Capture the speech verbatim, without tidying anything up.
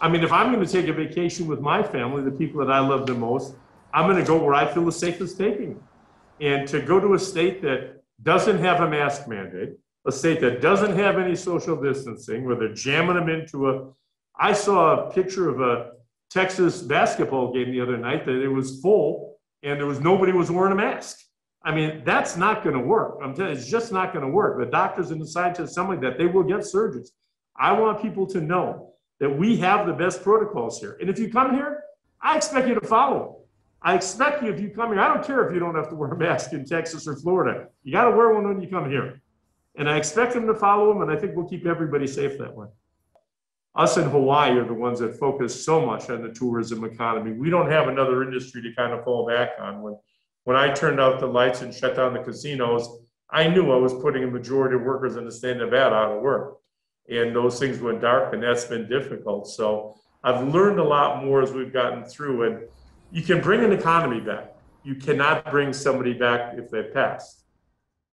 I mean, if I'm going to take a vacation with my family, the people that I love the most, I'm going to go where I feel the safest taking. And to go to a state that doesn't have a mask mandate, a state that doesn't have any social distancing, where they're jamming them into a, I saw a picture of a Texas basketball game the other night that it was full and there was nobody was wearing a mask. I mean, that's not going to work. I'm telling you, it's just not going to work. The doctors and the scientists, something like that, they will get surgeries. I want people to know that we have the best protocols here. And if you come here, I expect you to follow them. I expect you, if you come here, I don't care if you don't have to wear a mask in Texas or Florida. You got to wear one when you come here. And I expect them to follow them, and I think we'll keep everybody safe that way. Us in Hawaii are the ones that focus so much on the tourism economy. We don't have another industry to kind of fall back on. When, when I turned out the lights and shut down the casinos, I knew I was putting a majority of workers in the state of Nevada out of work. And those things went dark, and that's been difficult. So I've learned a lot more as we've gotten through. And you can bring an economy back. You cannot bring somebody back if they've passed.